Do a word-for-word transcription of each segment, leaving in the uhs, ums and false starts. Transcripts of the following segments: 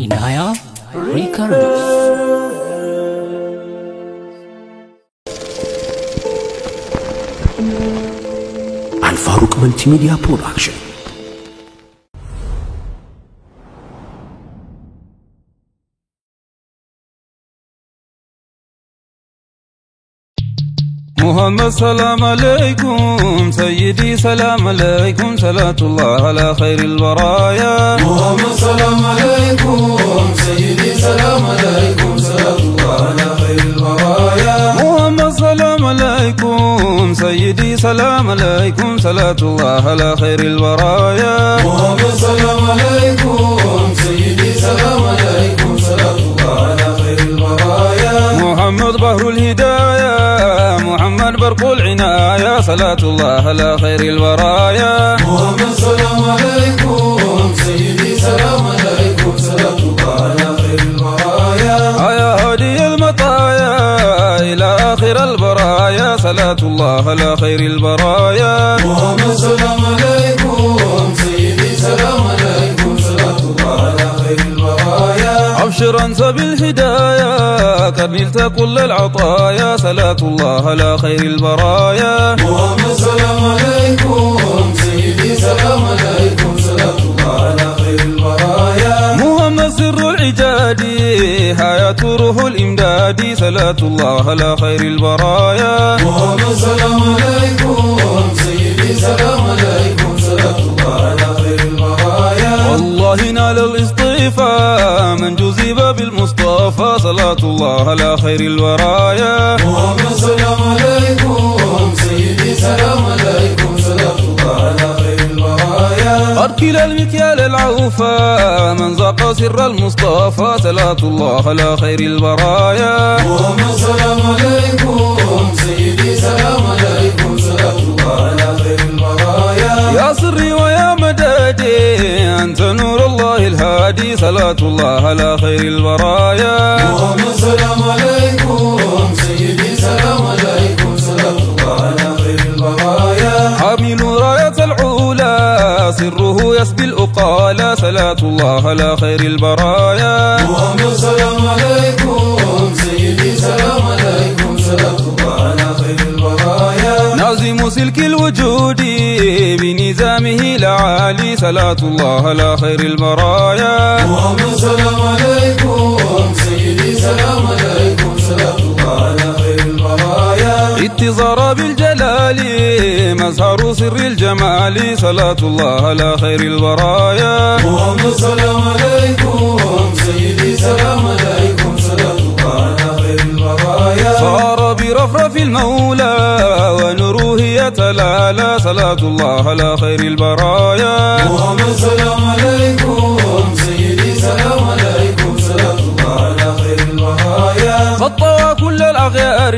إنايا ريكاردوس. عن فاروق ملتي ميديا برودكشن. محمد سلام عليكم سيدي سلام عليكم صلاة الله على خير البرايا. محمد سلام عليكم سيدي سلام عليكم صلاة الله على خير البرايا. محمد سلام عليكم سيدي سلام عليكم صلاة الله على خير البرايا. محمد سلام عليكم سيدي سلام عليكم صلاة الله على خير البرايا. محمد بحر الهدايا محمد برق العناية صلاة الله على خير البرايا. محمد سلام عليكم سيدي سلام عليكم صلاة الله على خير البرايا. يا هادي المطايا إلى آخر البرايا صلاة الله على خير البرايا. محمد سلام عليكم سيدي سلام عليكم صلاة الله على خير البرايا. أبشر أنت بالهداية قد نلت كل العطايا صلاة الله على خير البرايا. محمد سلام عليكم سيدي سلام عليكم صلاة الله على خير البرايا. محمد سر العجادي حياة روح الإمدادي صلاة الله على خير البرايا. محمد سلام عليكم سيدي سلام عليكم صلاة الله على خير البرايا. والله نال الاصطفاء من جذب بالمصطفى صلاة الله على خير البرايا. محمد سلام عليكم سيدي سلام عليكم صلاة الله على خير البرايا. أركل المكيال العوفى من ذاق سر المصطفى صلاة الله على خير البرايا. محمد سلام عليكم سيدي سلام عليكم صلاة الله على خير البرايا. يا سري ويا مدادي أنت نور الله الهادي صلاة الله على خير البرايا. محمد سلام عليكم سيدي سلام عليكم صلاة الله على خير البرايا. حامل راية العلا سره يسبي الأقالا صلاة الله على خير البرايا. محمد سلام عليكم سيدي سلام عليكم صلاة الله على خير البرايا. نازم سلك الوجود بنظامه لعالي صلاة الله على خير البرايا. محمد سلام عليكم سيدي سلام عليكم صلاة الله على خير البرايا. اتزار بالجلال مظهر سر الجمال صلاة الله على خير البرايا. محمد سلام عليكم سيدي سلام عليكم صلاة الله على خير البرايا. صار برفرف المولى ونروه تلالا صلاة الله على خير البرايا. محمد سلام عليكم سيدي سلام عليكم صلاة الله على خير البرايا. خطى كل الأخيار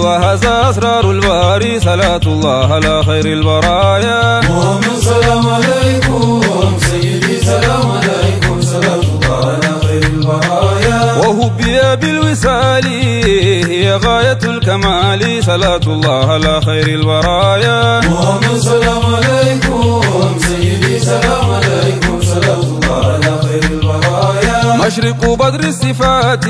وهذا أسرار الباري صلاة الله على خير البرايا. محمد سلام عليكم سيدي سلام عليكم صلاة الله على خير البرايا. وهبي بالوسالي غاية الكمال صلاة الله على خير البرايا. محمد سلام عليكم سيدي سلام عليكم صلاة الله على خير البرايا. مشرق بدر الصفات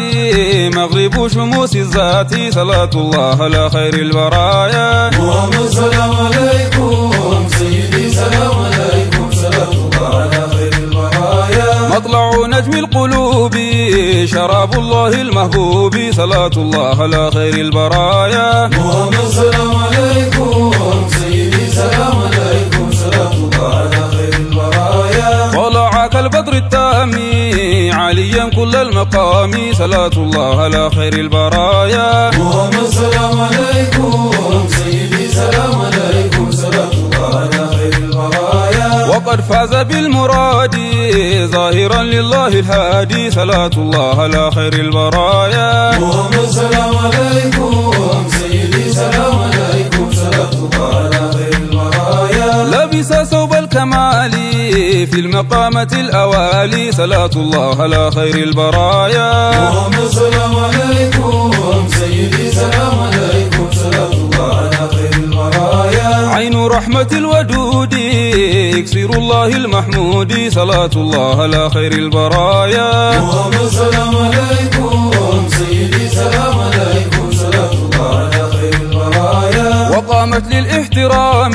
مغرب شموس الذات صلاة الله على خير البرايا. محمد سلام عليكم سيدي سلام عليكم صلاة الله على خير البرايا. مطلع نجم القلوب شراب الله المهبوب صلاة الله على خير البرايا. محمد سلام عليكم سيدي سلام عليكم صلاة الله على خير البرايا. طلع كالبدر التام عليا كل المقام صلاة الله على خير البرايا. محمد سلام عليكم سيدي سلام عليكم صلاة الله على خير البرايا. وقد فاز بالمراد ظاهرا لله الهادي صلاة الله على خير البرايا. محمد سلام عليكم سيدي سلام عليكم صلاة الله على خير البرايا. لبس ثوب الكمال في المقامة الأوالي صلاة الله على خير البرايا. محمد سلام عليكم سيدي سلام عليكم صلاة الله على خير البرايا. عين رحمة الودود اكسر الله المحمود صلاة الله على خير البرايا. محمد سلام عليكم سيدي سلام عليكم صلاة الله على خير البرايا. وقامت للاحترام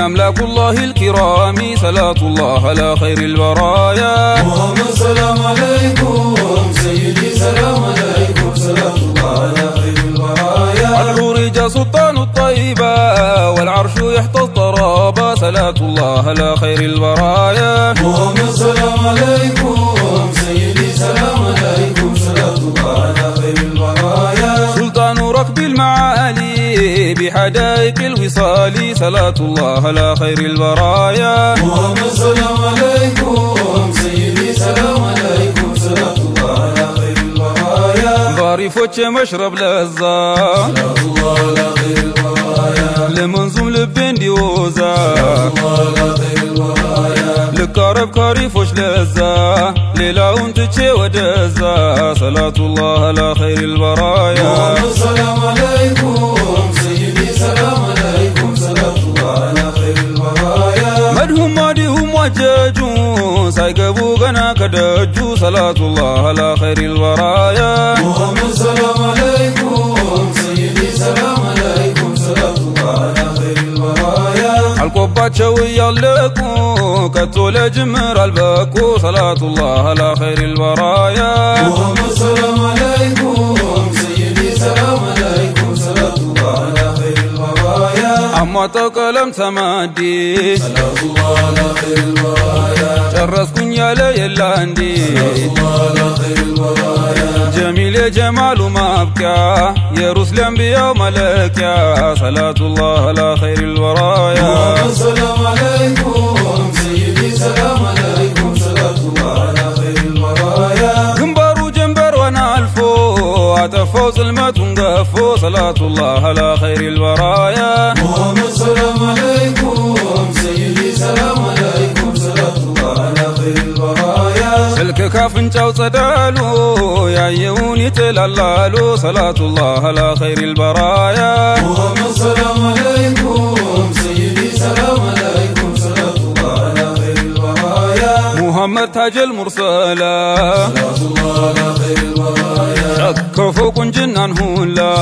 أملاك الله الكرام صلاة الله على خير البرايا. محمد سلام عليكم سيدي سلام عليكم صلاة الله على خير البرايا. العرج سلطان الطيبة والعرش يحتى الضرابة صلاة الله على خير البرايا. محمد سلام عليكم سيدي سلام عليكم صلاة الله على خير البرايا. سلطان ركب المعالي بحدائق الوصال صلاة الله على خير البرايا. محمد سلام عليكم سيدي سلام عليكم صلاة الله على خير البرايا. ظريف وجه مشرب لذة صلاة الله على خير البرايا. لمنظوم لبين ديوزة صلاة الله على خير البرايا. لكارب كاريف وش لذة ليلة وانتجي ودزة صلاة الله على خير البرايا. محمد سلام عليكم سلام عليكم صلاة الله على خير البرايا. مدهم مادهم وجاجون سايقبو غنا كدجو صلاة الله على خير البرايا. محمد سلام عليكم سيدي سلام عليكم صلاة الله على خير البرايا. القبات شوية لكم كتول جمر البكو صلاة الله على خير البرايا. محمد سلام عليكم سيدي سلام عليكم صلاة الله على أما تكلم سمادي صلاة الله على خير البرايا. جرسكن يا ليل عندي صلاة الله على خير البرايا. جميل جمال ما أبكى يا رسل أنبياء وملائكة صلاة الله على خير البرايا. السلام عليكم سيدي سلام عليكم صلاة الله على خير البرايا. جنبر وجنبر وانا الفو عتفوا ظلمة قفوا صلاة الله على خير البرايا. محمد سلام عليكم سيدي سلام عليكم صلاة الله على خير البرايا. سلك كافنجاو صدالو يا عيوني تلالالو صلاة الله على خير البرايا. محمد سلام عليكم سيدي سلام عليكم صلاة الله على خير البرايا. محمد تاج المرسلة صلاة الله على خير البرايا. كفوكن جنان هولا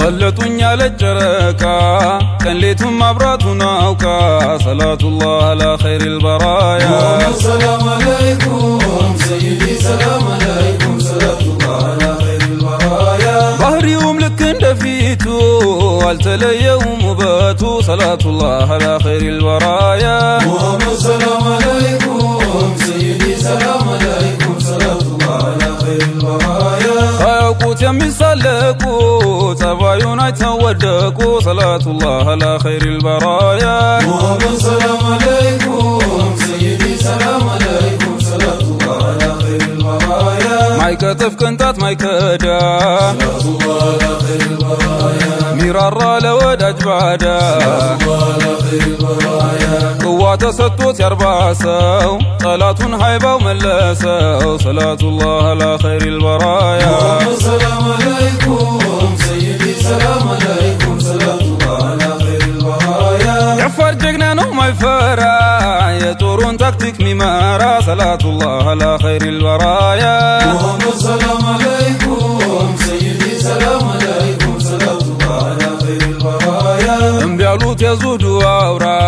ضلتن يا للجركا كليتهم أبراتنا وكا صلاة الله على خير البرايا. السلام عليكم سيدي سلام عليكم صلاة الله على خير البرايا. ظهري يوم لك اندفيتو والتليهم وباتو صلاة الله على خير البرايا. السلام عليكم سيدي سلام عليكم قوت يمي سالكو تبايون يتودكو صلاة الله على خير البرايا. محمد سلام عليكم سيدي سلام عليكم صلاة الله على خير البرايا. مايك تفكنتات مايك دا صلاة الله على خير البرايا. ميرارا لوداج بعدا صلاة الله على خير البرايا. قوات ستوت يرباسو صلاة هايبة وملاسو صلاة الله على خير البرايا. محمد سلام عليكم سيدي سلام عليكم صلاة الله على خير البرايا. يعفر جقنانو ما يفرع يطورون تكتك ممارا صلاة الله على خير البرايا. محمد سلام عليكم سيدي سلام عليكم صلاة الله على خير البرايا. انبيالوت يزودوا أورا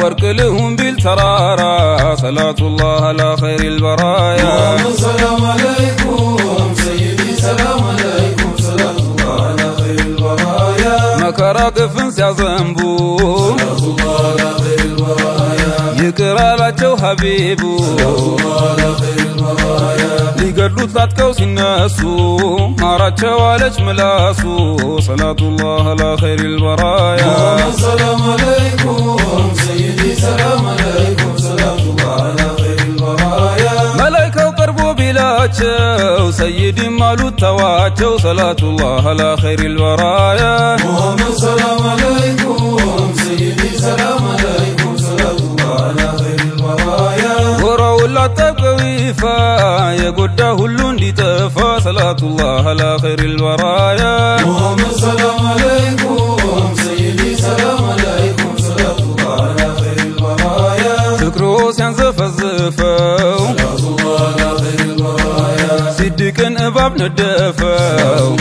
وارك لهم بالترارا صلاة الله على خير البرايا. محمد سلام عليكم سيدي سلام عليكم صلاة الله على خير البرايا. مكرا قفنس يا زنبو صلاة الله على خير البرايا. يقرا لاتو حبيبو صلاة الله على خير البرايا. ليقدوت لاتكوس الناسو ما راتشو علاش ملاسو صلاة الله على خير البرايا. محمد سلام عليكم سيدي سلام عليكم صلاة الله على خير البرايا. ملايكة وقربوا بلاتشو سيدي مالو تواجو صلاة الله على خير البرايا. محمد سلام عليكم سيدي سلام عليكم صلاة الله على خير البرايا. ورا ولا تبقى ويفا يقدها هلون ديتفا صلاة الله على خير البرايا. محمد سلام عليكم سيدي باب ندفاو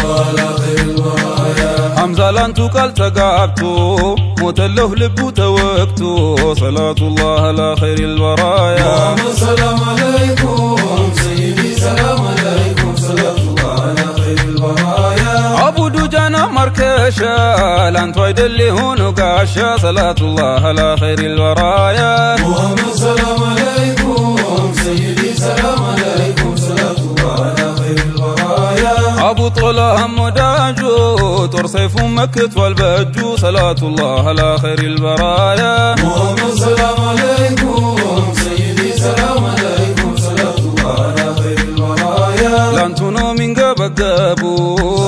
حمزة لانتو قال تقعبتو موت له لبو توقتو صلاة الله على خير البرايا. محمد سلام عليكم سيدي سلام عليكم صلاة الله على خير البرايا. أبو دجانا مركشة لانتو عيد اللي هونو قعشة صلاة الله على خير البرايا. محمد سلام عليكم سيدي سلام عليكم صلاة الله على خير البرايا. أبو طولة هم داجو طر سيف مكت والبجو صلاة الله على خير البرايا. محمد سلام عليكم سيدي سلام عليكم صلاة الله على خير البرايا. لانتونو من قبق قابو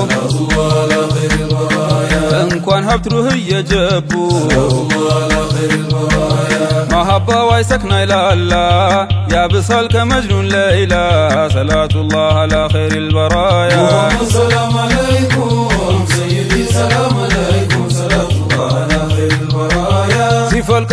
صلاة الله على خير البرايا. انكوان هبترو هي جابو صلاة الله على خير البرايا. محبة ويسكنا إلى الله يا بصلك مجنون ليلى صلاة الله على خير البرايا. محمد سلام عليكم سيدي سلام عليكم صلاة الله على خير البرايا. سيفالك